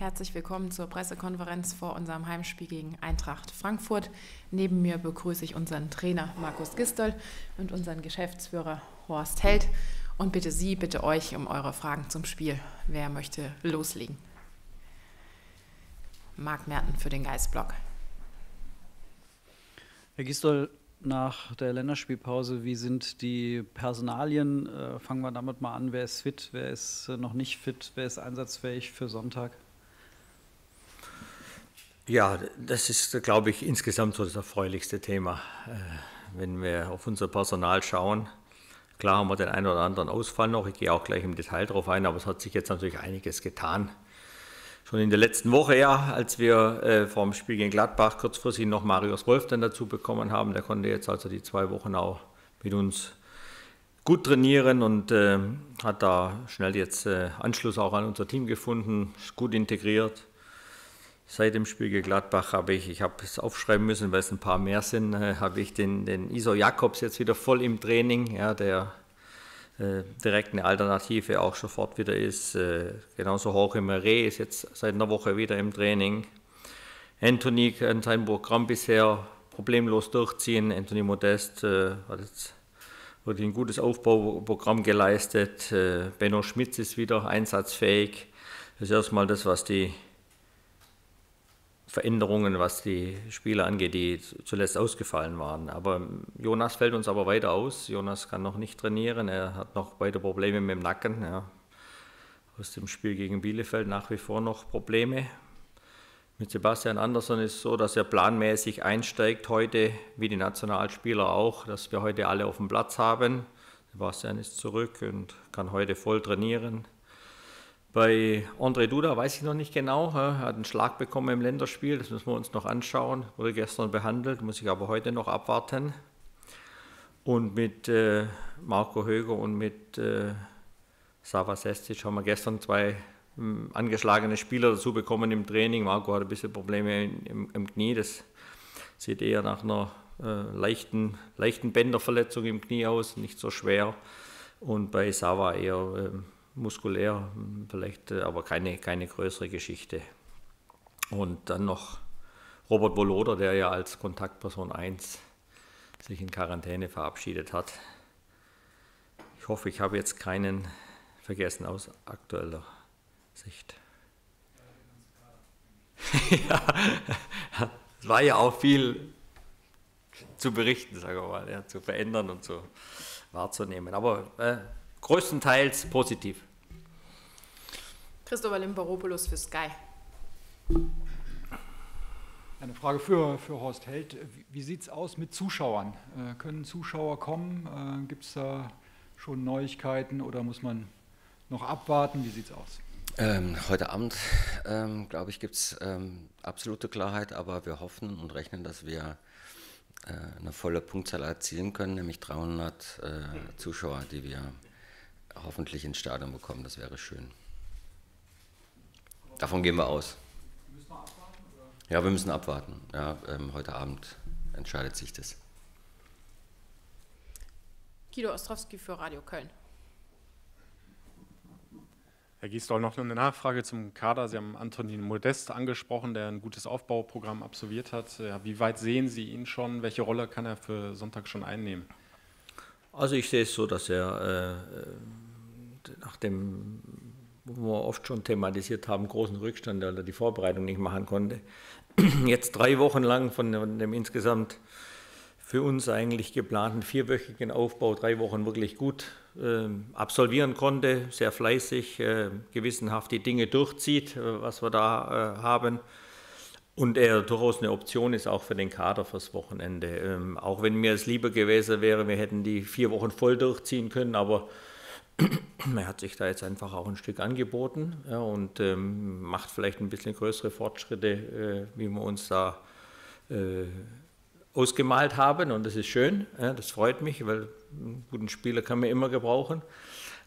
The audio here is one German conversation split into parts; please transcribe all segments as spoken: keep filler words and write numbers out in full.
Herzlich willkommen zur Pressekonferenz vor unserem Heimspiel gegen Eintracht Frankfurt. Neben mir begrüße ich unseren Trainer Markus Gisdol und unseren Geschäftsführer Horst Heldt und bitte Sie, bitte euch um eure Fragen zum Spiel. Wer möchte loslegen? Marc Merten für den Geistblock. Herr Gisdol, nach der Länderspielpause, wie sind die Personalien? Fangen wir damit mal an. Wer ist fit, wer ist noch nicht fit, wer ist einsatzfähig für Sonntag? Ja, das ist, glaube ich, insgesamt so das erfreulichste Thema. Wenn wir auf unser Personal schauen, klar haben wir den einen oder anderen Ausfall noch, ich gehe auch gleich im Detail drauf ein, aber es hat sich jetzt natürlich einiges getan. Schon in der letzten Woche, ja, als wir äh, vor dem Spiel gegen Gladbach kurzfristig noch Marius Wolf dann dazu bekommen haben, der konnte jetzt also die zwei Wochen auch mit uns gut trainieren und äh, hat da schnell jetzt äh, Anschluss auch an unser Team gefunden, ist gut integriert. Seit dem Spiel gegen Gladbach habe ich, ich habe es aufschreiben müssen, weil es ein paar mehr sind, äh, habe ich den, den Iso Jakobs jetzt wieder voll im Training, ja, der äh, direkt eine Alternative auch sofort wieder ist. Äh, genauso auch Meret ist jetzt seit einer Woche wieder im Training. Anthony kann sein Programm bisher problemlos durchziehen. Anthony Modest äh, hat jetzt wirklich ein gutes Aufbauprogramm geleistet. Äh, Benno Schmitz ist wieder einsatzfähig. Das ist erstmal das, was die Veränderungen, was die Spieler angeht, die zuletzt ausgefallen waren. Aber Jonas fällt uns aber weiter aus. Jonas kann noch nicht trainieren, er hat noch weiter Probleme mit dem Nacken. Ja. Aus dem Spiel gegen Bielefeld nach wie vor noch Probleme. Mit Sebastian Andersson ist es so, dass er planmäßig einsteigt heute, wie die Nationalspieler auch, dass wir heute alle auf dem Platz haben. Sebastian ist zurück und kann heute voll trainieren. Bei André Duda weiß ich noch nicht genau, er hat einen Schlag bekommen im Länderspiel, das müssen wir uns noch anschauen, wurde gestern behandelt, muss ich aber heute noch abwarten. Und mit äh, Marco Höger und mit äh, Sava Sestic haben wir gestern zwei ähm, angeschlagene Spieler dazu bekommen im Training. Marco hat ein bisschen Probleme im, im Knie, das sieht eher nach einer äh, leichten, leichten Bänderverletzung im Knie aus, nicht so schwer. Und bei Sava eher Äh, muskulär, vielleicht, aber keine, keine größere Geschichte. Und dann noch Robert Voloder, der ja als Kontaktperson eins sich in Quarantäne verabschiedet hat. Ich hoffe, ich habe jetzt keinen vergessen aus aktueller Sicht. Ja, es war ja auch viel zu berichten, sagen wir mal, ja, zu verändern und so wahrzunehmen. Aber äh, größtenteils positiv. Christopher Limperopoulos für Sky. Eine Frage für, für Horst Heldt. Wie, wie sieht es aus mit Zuschauern? Äh, können Zuschauer kommen? Äh, Gibt es da schon Neuigkeiten oder muss man noch abwarten? Wie sieht es aus? Ähm, heute Abend, ähm, glaube ich, gibt es ähm, absolute Klarheit, aber wir hoffen und rechnen, dass wir äh, eine volle Punktzahl erzielen können, nämlich dreihundert äh, Zuschauer, die wir hoffentlich ins Stadion bekommen, das wäre schön. Davon gehen wir aus. Müssen wir abwarten, oder? Ja, wir müssen abwarten. Ja, ähm, heute Abend entscheidet sich das. Guido Ostrowski für Radio Köln. Herr Gisdol, noch eine Nachfrage zum Kader. Sie haben Anthony Modest angesprochen, der ein gutes Aufbauprogramm absolviert hat. Wie weit sehen Sie ihn schon? Welche Rolle kann er für Sonntag schon einnehmen? Also ich sehe es so, dass er äh, nach dem, wo wir oft schon thematisiert haben, großen Rückstand, weil er die Vorbereitung nicht machen konnte, jetzt drei Wochen lang von dem insgesamt für uns eigentlich geplanten vierwöchigen Aufbau drei Wochen wirklich gut äh, absolvieren konnte, sehr fleißig, äh, gewissenhaft die Dinge durchzieht, äh, was wir da äh, haben. Und er durchaus eine Option ist auch für den Kader fürs Wochenende. Ähm, auch wenn mir es lieber gewesen wäre, wir hätten die vier Wochen voll durchziehen können, aber er hat sich da jetzt einfach auch ein Stück angeboten, ja, und ähm, macht vielleicht ein bisschen größere Fortschritte, äh, wie wir uns da äh, ausgemalt haben. Und das ist schön, ja, das freut mich, weil einen guten Spieler kann man immer gebrauchen.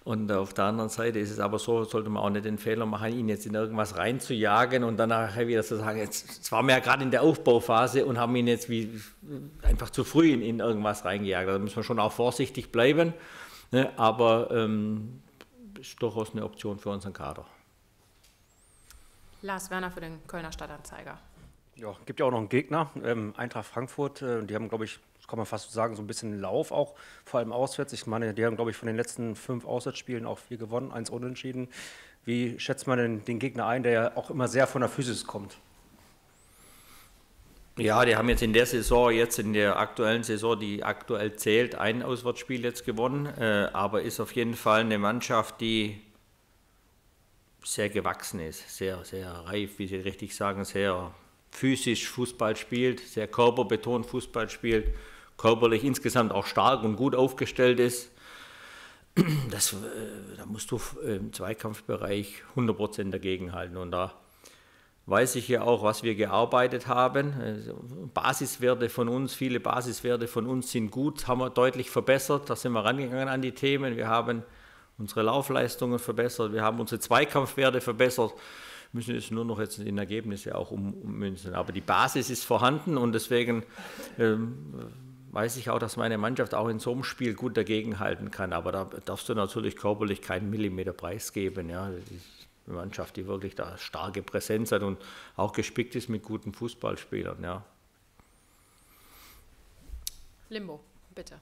Und auf der anderen Seite ist es aber so, sollte man auch nicht den Fehler machen, ihn jetzt in irgendwas reinzujagen und danach wieder zu sagen, jetzt waren wir ja gerade in der Aufbauphase und haben ihn jetzt wie einfach zu früh in, in irgendwas reingejagt. Da muss man schon auch vorsichtig bleiben, ne? Aber ähm, ist durchaus eine Option für unseren Kader. Lars Werner für den Kölner Stadtanzeiger. Ja, gibt ja auch noch einen Gegner, ähm, Eintracht Frankfurt. Äh, die haben, glaube ich, das kann man fast sagen, so ein bisschen Lauf auch, vor allem auswärts. Ich meine, die haben, glaube ich, von den letzten fünf Auswärtsspielen auch vier gewonnen, eins unentschieden. Wie schätzt man denn den Gegner ein, der ja auch immer sehr von der Physis kommt? Ja, die haben jetzt in der Saison, jetzt in der aktuellen Saison, die aktuell zählt, ein Auswärtsspiel jetzt gewonnen, äh, aber ist auf jeden Fall eine Mannschaft, die sehr gewachsen ist, sehr, sehr reif, wie Sie richtig sagen, sehr physisch Fußball spielt, sehr körperbetont Fußball spielt, körperlich insgesamt auch stark und gut aufgestellt ist. Das, äh, da musst du im Zweikampfbereich hundert Prozent dagegen halten und da weiß ich ja auch, was wir gearbeitet haben. Basiswerte von uns, viele Basiswerte von uns sind gut, haben wir deutlich verbessert. Da sind wir rangegangen an die Themen. Wir haben unsere Laufleistungen verbessert, wir haben unsere Zweikampfwerte verbessert. Wir müssen es nur noch jetzt in Ergebnisse auch ummünzen. Aber die Basis ist vorhanden und deswegen ähm, weiß ich auch, dass meine Mannschaft auch in so einem Spiel gut dagegenhalten kann. Aber da darfst du natürlich körperlich keinen Millimeter preisgeben. Ja. Eine Mannschaft, die wirklich da starke Präsenz hat und auch gespickt ist mit guten Fußballspielern. Ja. Limbo, bitte.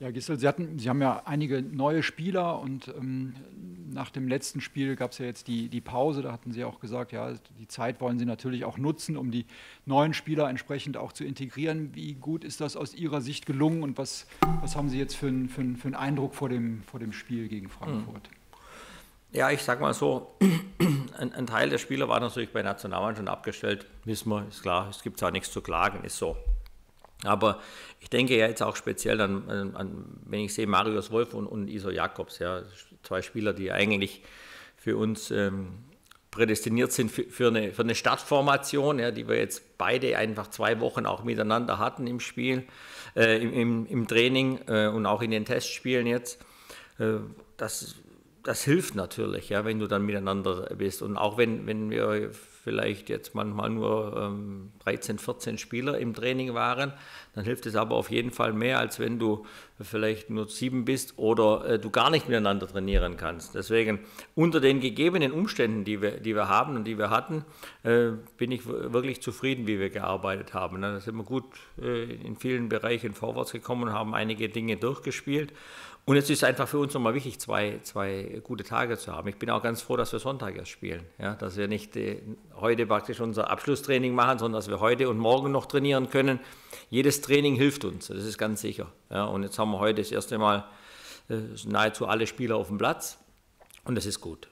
Ja, Gisdol, Sie hatten, Sie haben ja einige neue Spieler und ähm, nach dem letzten Spiel gab es ja jetzt die, die Pause. Da hatten Sie auch gesagt, ja, die Zeit wollen Sie natürlich auch nutzen, um die neuen Spieler entsprechend auch zu integrieren. Wie gut ist das aus Ihrer Sicht gelungen und was, was haben Sie jetzt für einen für einen Eindruck vor dem, vor dem Spiel gegen Frankfurt? Ja, ich sag mal so, ein, ein Teil der Spieler war natürlich bei Nationalmannschaft schon abgestellt. Wissen wir, ist klar, es gibt auch nichts zu klagen, ist so. Aber ich denke ja jetzt auch speziell an, an, an wenn ich sehe, Marius Wolf und, und Iso Jakobs, ja, zwei Spieler, die eigentlich für uns ähm, prädestiniert sind für, für, eine, für eine Startformation, ja, die wir jetzt beide einfach zwei Wochen auch miteinander hatten im Spiel, äh, im, im, im Training äh, und auch in den Testspielen jetzt. Äh, das, das hilft natürlich, ja, wenn du dann miteinander bist. Und auch wenn, wenn wir vielleicht jetzt manchmal nur ähm, dreizehn, vierzehn Spieler im Training waren, dann hilft es aber auf jeden Fall mehr, als wenn du vielleicht nur sieben bist oder äh, du gar nicht miteinander trainieren kannst. Deswegen unter den gegebenen Umständen, die wir, die wir haben und die wir hatten, äh, bin ich wirklich zufrieden, wie wir gearbeitet haben. Da sind wir gut äh, in vielen Bereichen vorwärts gekommen und haben einige Dinge durchgespielt. Und jetzt ist es einfach für uns nochmal wichtig, zwei, zwei gute Tage zu haben. Ich bin auch ganz froh, dass wir Sonntag erst spielen. Ja, dass wir nicht äh, heute praktisch unser Abschlusstraining machen, sondern dass wir heute und morgen noch trainieren können. Jedes Training hilft uns, das ist ganz sicher. Ja, und jetzt haben wir heute das erste Mal äh, nahezu alle Spieler auf dem Platz und das ist gut.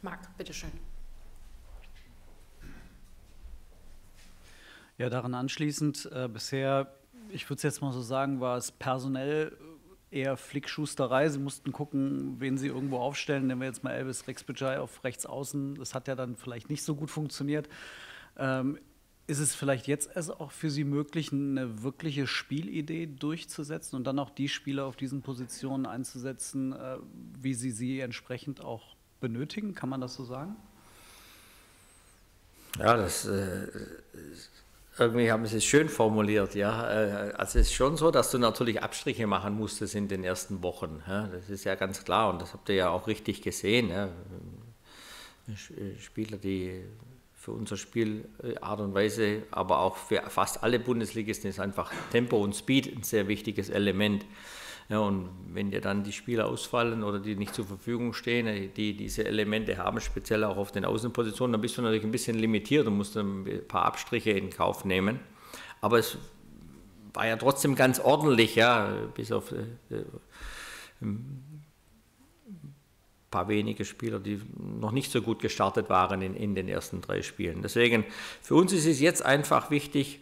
Marc, bitteschön. Ja, daran anschließend, äh, bisher... Ich würde es jetzt mal so sagen, war es personell eher Flickschusterei. Sie mussten gucken, wen sie irgendwo aufstellen. Nehmen wir jetzt mal Elvis Rexbudget auf rechts außen. Das hat ja dann vielleicht nicht so gut funktioniert. Ähm, ist es vielleicht jetzt erst auch für Sie möglich, eine wirkliche Spielidee durchzusetzen und dann auch die Spieler auf diesen Positionen einzusetzen, äh, wie Sie sie entsprechend auch benötigen? Kann man das so sagen? Ja, das äh, irgendwie haben Sie es schön formuliert, ja. Also es ist schon so, dass du natürlich Abstriche machen musstest in den ersten Wochen. Ja. Das ist ja ganz klar und das habt ihr ja auch richtig gesehen. Ja. Spieler, die für unser Spiel Art und Weise, aber auch für fast alle Bundesligisten ist einfach Tempo und Speed ein sehr wichtiges Element. Ja, und wenn dir dann die Spieler ausfallen oder die nicht zur Verfügung stehen, die diese Elemente haben, speziell auch auf den Außenpositionen, dann bist du natürlich ein bisschen limitiert und musst dann ein paar Abstriche in Kauf nehmen. Aber es war ja trotzdem ganz ordentlich, ja, bis auf äh, ein paar wenige Spieler, die noch nicht so gut gestartet waren in, in den ersten drei Spielen. Deswegen, für uns ist es jetzt einfach wichtig,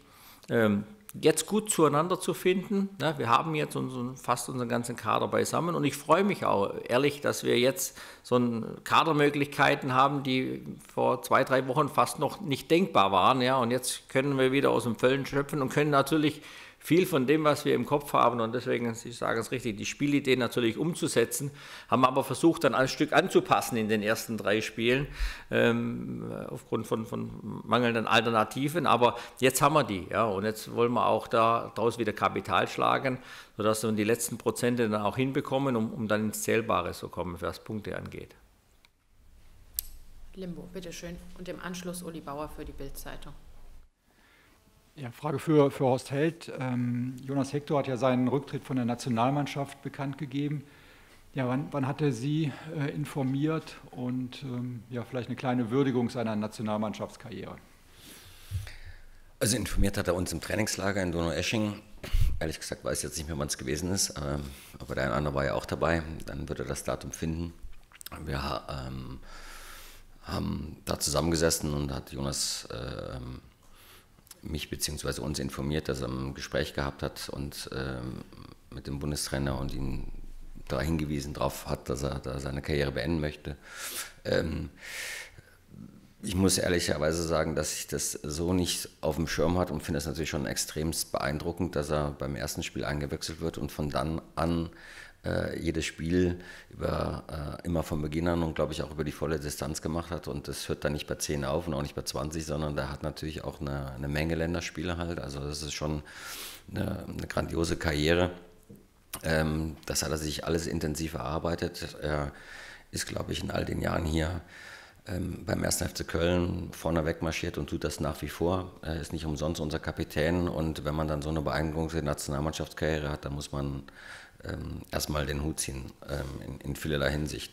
ähm, jetzt gut zueinander zu finden. Wir haben jetzt unseren, fast unseren ganzen Kader beisammen und ich freue mich auch ehrlich, dass wir jetzt so Kadermöglichkeiten haben, die vor zwei, drei Wochen fast noch nicht denkbar waren. Ja, und jetzt können wir wieder aus dem Föllen schöpfen und können natürlich viel von dem, was wir im Kopf haben, und deswegen, ich sage es richtig, die Spielidee natürlich umzusetzen, haben wir aber versucht, dann ein Stück anzupassen in den ersten drei Spielen, ähm, aufgrund von, von mangelnden Alternativen, aber jetzt haben wir die, ja, und jetzt wollen wir auch da daraus wieder Kapital schlagen, sodass wir die letzten Prozente dann auch hinbekommen, um, um dann ins Zählbare zu kommen, was Punkte angeht. Limbo, bitteschön. Und im Anschluss Uli Bauer für die Bild-Zeitung. Ja, Frage für, für Horst Heldt. Ähm, Jonas Hector hat ja seinen Rücktritt von der Nationalmannschaft bekannt gegeben. Ja, wann, wann hat er Sie äh, informiert und ähm, ja, vielleicht eine kleine Würdigung seiner Nationalmannschaftskarriere? Also informiert hat er uns im Trainingslager in Donau-Eschingen. Ehrlich gesagt weiß ich jetzt nicht mehr, wann es gewesen ist, ähm, aber der andere war ja auch dabei. Dann wird er das Datum finden. Wir ähm, haben da zusammengesessen und hat Jonas äh, mich bzw. uns informiert, dass er ein Gespräch gehabt hat und ähm, mit dem Bundestrainer und ihn da hingewiesen darauf hat, dass er da seine Karriere beenden möchte. Ähm, ich muss ehrlicherweise sagen, dass ich das so nicht auf dem Schirm hatte und finde es natürlich schon extrem beeindruckend, dass er beim ersten Spiel eingewechselt wird und von dann an äh, jedes Spiel über, äh, immer von Beginn an und glaube ich auch über die volle Distanz gemacht hat, und das hört dann nicht bei zehn auf und auch nicht bei zwanzig, sondern da hat natürlich auch eine, eine Menge Länderspiele halt, also das ist schon eine, eine grandiose Karriere. Ähm, das hat er sich alles intensiv erarbeitet, er ist glaube ich in all den Jahren hier ähm, beim ersten F C Köln vorne wegmarschiert und tut das nach wie vor, er ist nicht umsonst unser Kapitän, und wenn man dann so eine beeindruckende Nationalmannschaftskarriere hat, dann muss man Ähm, erstmal den Hut ziehen, ähm, in, in vielerlei Hinsicht.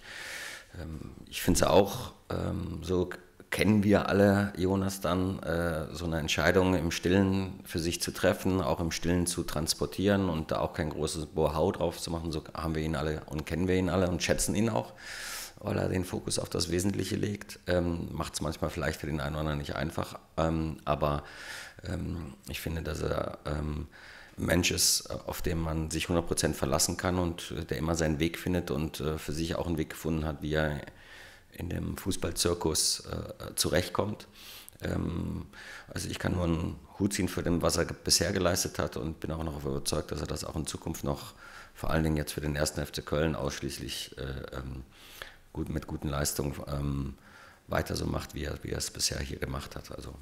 Ähm, ich finde es auch, ähm, so kennen wir alle Jonas dann, äh, so eine Entscheidung im Stillen für sich zu treffen, auch im Stillen zu transportieren und da auch kein großes Bohau drauf zu machen, so haben wir ihn alle und kennen wir ihn alle und schätzen ihn auch, weil er den Fokus auf das Wesentliche legt. Ähm, macht es manchmal vielleicht für den einen oder anderen nicht einfach, ähm, aber ähm, ich finde, dass er ähm, Mensch ist, auf den man sich hundert Prozent verlassen kann und der immer seinen Weg findet und für sich auch einen Weg gefunden hat, wie er in dem Fußballzirkus äh, zurechtkommt. Ähm, also ich kann nur einen Hut ziehen für dem, was er bisher geleistet hat, und bin auch noch überzeugt, dass er das auch in Zukunft noch, vor allen Dingen jetzt für den ersten F C Köln ausschließlich äh, ähm, gut, mit guten Leistungen ähm, weiter so macht, wie er, wie er es bisher hier gemacht hat. Also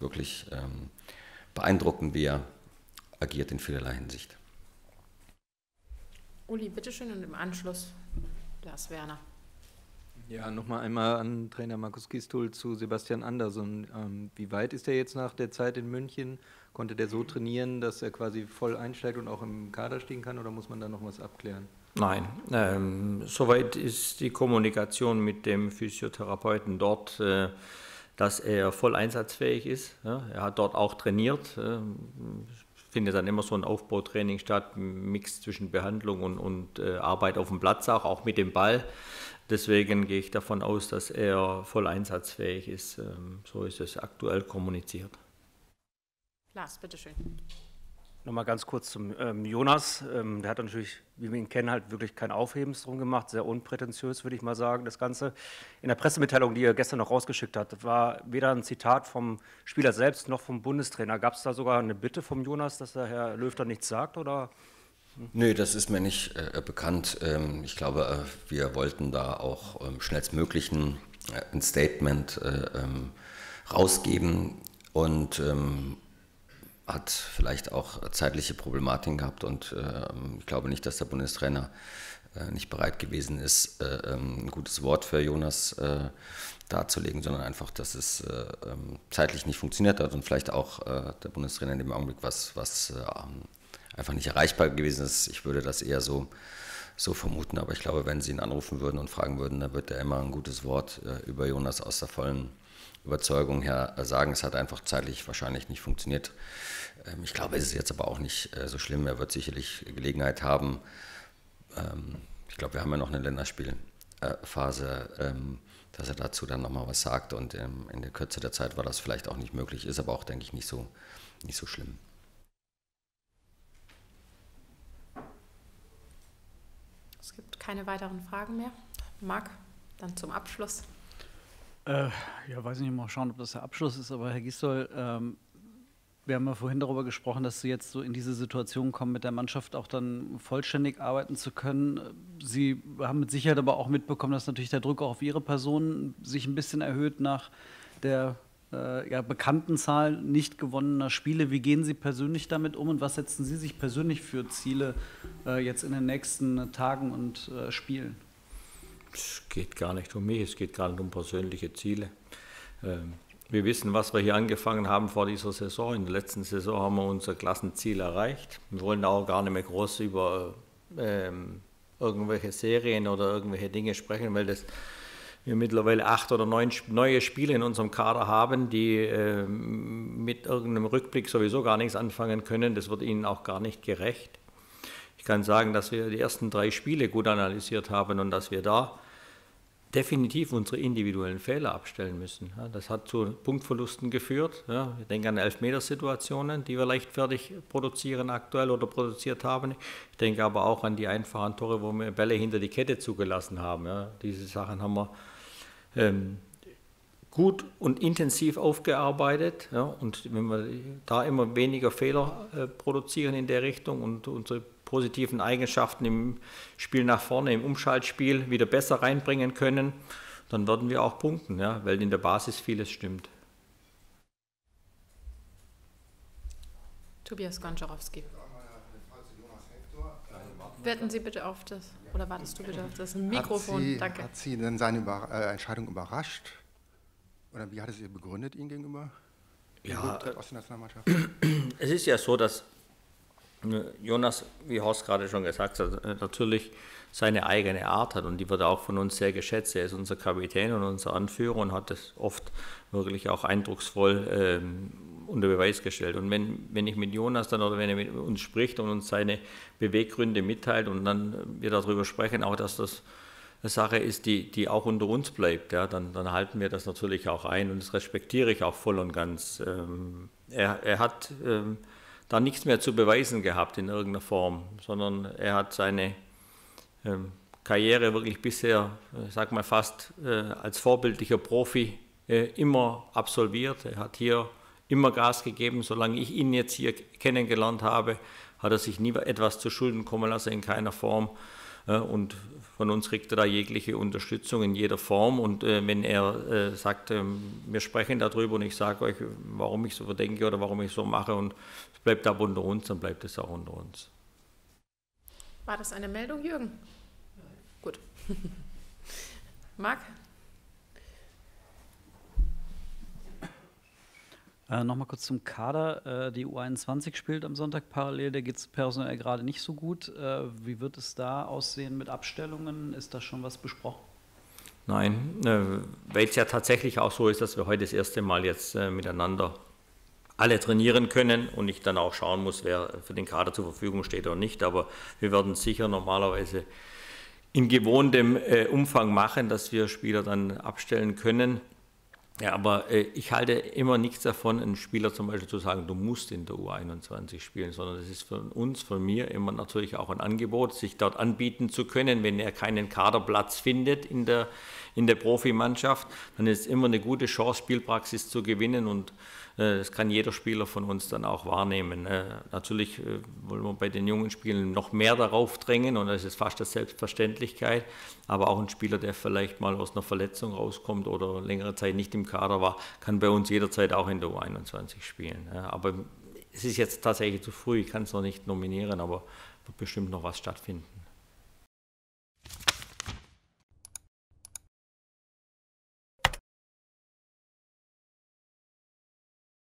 wirklich ähm, beeindruckend, wie er agiert in vielerlei Hinsicht. Uli, bitteschön, und im Anschluss Lars Werner. Ja, nochmal einmal an Trainer Markus Gisdol zu Sebastian Andersson. Ähm, wie weit ist er jetzt nach der Zeit in München? Konnte der so trainieren, dass er quasi voll einsteigt und auch im Kader stehen kann, oder muss man da noch was abklären? Nein, ähm, soweit ist die Kommunikation mit dem Physiotherapeuten dort, äh, dass er voll einsatzfähig ist. Ja? Er hat dort auch trainiert. Äh, findet dann immer so ein Aufbautraining statt, ein Mix zwischen Behandlung und, und äh, Arbeit auf dem Platz, auch, auch mit dem Ball. Deswegen gehe ich davon aus, dass er voll einsatzfähig ist. Ähm, so ist es aktuell kommuniziert. Lars, bitteschön. Nochmal ganz kurz zum ähm, Jonas. Ähm, der hat natürlich, wie wir ihn kennen, halt wirklich kein Aufhebens drum gemacht. Sehr unprätentiös, würde ich mal sagen, das Ganze. In der Pressemitteilung, die er gestern noch rausgeschickt hat, war weder ein Zitat vom Spieler selbst noch vom Bundestrainer. Gab es da sogar eine Bitte vom Jonas, dass der Herr Löw da nichts sagt, oder? Nö, das ist mir nicht äh, bekannt. Ähm, ich glaube, äh, wir wollten da auch ähm, schnellstmöglich ein, äh, ein Statement äh, ähm, rausgeben und ähm, hat vielleicht auch zeitliche Problematiken gehabt, und äh, ich glaube nicht, dass der Bundestrainer äh, nicht bereit gewesen ist, äh, ein gutes Wort für Jonas äh, darzulegen, sondern einfach, dass es äh, zeitlich nicht funktioniert hat und vielleicht auch äh, der Bundestrainer in dem Augenblick was, was äh, einfach nicht erreichbar gewesen ist. Ich würde das eher so, so vermuten, aber ich glaube, wenn sie ihn anrufen würden und fragen würden, dann wird er immer ein gutes Wort äh, über Jonas aus der vollen Überzeugung her sagen, es hat einfach zeitlich wahrscheinlich nicht funktioniert. Ich glaube, es ist jetzt aber auch nicht so schlimm. Er wird sicherlich Gelegenheit haben. Ich glaube, wir haben ja noch eine Länderspielphase, dass er dazu dann nochmal was sagt. Und in der Kürze der Zeit war das vielleicht auch nicht möglich, ist aber auch, denke ich, nicht so, nicht so schlimm. Es gibt keine weiteren Fragen mehr. Marc, dann zum Abschluss. Äh, ja, weiß nicht, mal schauen, ob das der Abschluss ist, aber Herr Gisdol, ähm, wir haben ja vorhin darüber gesprochen, dass Sie jetzt so in diese Situation kommen, mit der Mannschaft auch dann vollständig arbeiten zu können. Sie haben mit Sicherheit aber auch mitbekommen, dass natürlich der Druck auch auf Ihre Person sich ein bisschen erhöht nach der äh, ja, bekannten Zahl nicht gewonnener Spiele. Wie gehen Sie persönlich damit um und was setzen Sie sich persönlich für Ziele äh, jetzt in den nächsten Tagen und äh, Spielen? Es geht gar nicht um mich, es geht gar nicht um persönliche Ziele. Ähm Wir wissen, was wir hier angefangen haben vor dieser Saison. In der letzten Saison haben wir unser Klassenziel erreicht. Wir wollen auch gar nicht mehr groß über ähm, irgendwelche Serien oder irgendwelche Dinge sprechen, weil das, wir mittlerweile acht oder neun neue Spiele in unserem Kader haben, die ähm, mit irgendeinem Rückblick sowieso gar nichts anfangen können. Das wird ihnen auch gar nicht gerecht. Ich kann sagen, dass wir die ersten drei Spiele gut analysiert haben und dass wir da definitiv unsere individuellen Fehler abstellen müssen. Das hat zu Punktverlusten geführt. Ich denke an Elfmetersituationen, die wir leichtfertig produzieren aktuell oder produziert haben. Ich denke aber auch an die einfachen Tore, wo wir Bälle hinter die Kette zugelassen haben. Diese Sachen haben wir gut und intensiv aufgearbeitet. Und wenn wir da immer weniger Fehler produzieren in der Richtung und unsere positiven Eigenschaften im Spiel nach vorne, im Umschaltspiel wieder besser reinbringen können, dann werden wir auch punkten, ja, weil in der Basis vieles stimmt. Tobias Gonczarowski. Werten Sie bitte auf das, oder wartest du bitte auf das Mikrofon? Hat sie, Danke. Hat Sie denn seine Über äh, Entscheidung überrascht? Oder wie hat es ihr begründet, Ihnen gegenüber? Ja, äh, aus der Nationalmannschaft? Es ist ja so, dass Jonas, wie Horst gerade schon gesagt hat, natürlich seine eigene Art hat und die wird auch von uns sehr geschätzt. Er ist unser Kapitän und unser Anführer und hat das oft wirklich auch eindrucksvoll ähm, unter Beweis gestellt. Und wenn, wenn ich mit Jonas dann oder wenn er mit uns spricht und uns seine Beweggründe mitteilt und dann wir darüber sprechen, auch dass das eine Sache ist, die, die auch unter uns bleibt, ja, dann, dann halten wir das natürlich auch ein und das respektiere ich auch voll und ganz. Ähm, er, er hat... Ähm, da nichts mehr zu beweisen gehabt in irgendeiner Form, sondern er hat seine ähm, Karriere wirklich bisher, ich sag mal fast äh, als vorbildlicher Profi äh, immer absolviert. Er hat hier immer Gas gegeben. Solange ich ihn jetzt hier kennengelernt habe, hat er sich nie etwas zu Schulden kommen lassen, in keiner Form. Äh, und von uns kriegt er da jegliche Unterstützung in jeder Form. Und äh, wenn er äh, sagt, äh, wir sprechen darüber und ich sage euch, warum ich so verdenke oder warum ich so mache und bleibt aber unter uns, dann bleibt es auch unter uns. War das eine Meldung, Jürgen? Nein. Gut. Marc? Äh, Nochmal kurz zum Kader. Äh, die U einundzwanzig spielt am Sonntag parallel. Da geht es personell gerade nicht so gut. Äh, wie wird es da aussehen mit Abstellungen? Ist da schon was besprochen? Nein, äh, weil es ja tatsächlich auch so ist, dass wir heute das erste Mal jetzt äh, miteinander alle trainieren können und ich dann auch schauen muss, wer für den Kader zur Verfügung steht oder nicht. Aber wir werden sicher normalerweise in gewohntem äh, Umfang machen, dass wir Spieler dann abstellen können. Ja, aber äh, ich halte immer nichts davon, einem Spieler zum Beispiel zu sagen, du musst in der U einundzwanzig spielen, sondern das ist von uns, von mir immer natürlich auch ein Angebot, sich dort anbieten zu können, wenn er keinen Kaderplatz findet in der, in der Profimannschaft. Dann ist immer eine gute Chance, Spielpraxis zu gewinnen und das kann jeder Spieler von uns dann auch wahrnehmen. Natürlich wollen wir bei den jungen Spielern noch mehr darauf drängen und das ist fast eine Selbstverständlichkeit. Aber auch ein Spieler, der vielleicht mal aus einer Verletzung rauskommt oder längere Zeit nicht im Kader war, kann bei uns jederzeit auch in der U einundzwanzig spielen. Aber es ist jetzt tatsächlich zu früh, ich kann es noch nicht nominieren, aber wird bestimmt noch was stattfinden.